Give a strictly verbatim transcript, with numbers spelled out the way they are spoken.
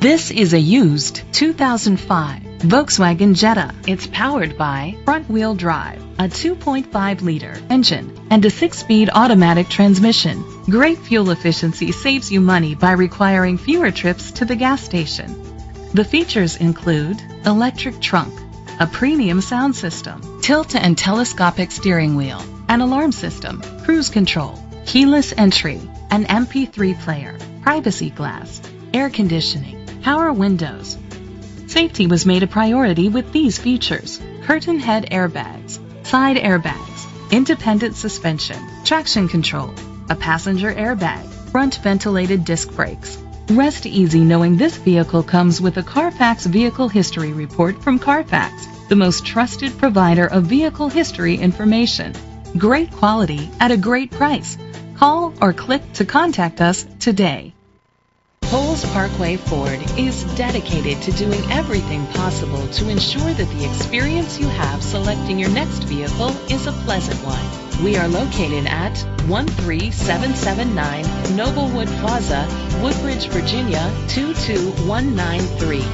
This is a used two thousand five Volkswagen Jetta. It's powered by front-wheel drive, a two point five liter engine, and a six-speed automatic transmission. Great fuel efficiency saves you money by requiring fewer trips to the gas station. The features include electric trunk, a premium sound system, tilt and telescopic steering wheel, an alarm system, cruise control, keyless entry, an M P three player, privacy glass, air conditioning, power windows. Safety was made a priority with these features: curtain head airbags, side airbags, independent suspension, traction control, a passenger airbag, front ventilated disc brakes. Rest easy knowing this vehicle comes with a Carfax Vehicle History Report from Carfax, the most trusted provider of vehicle history information. Great quality at a great price. Call or click to contact us today. Coles Parkway Ford is dedicated to doing everything possible to ensure that the experience you have selecting your next vehicle is a pleasant one. We are located at one three seven seven nine Noblewood Plaza, Woodbridge, Virginia two two one nine three.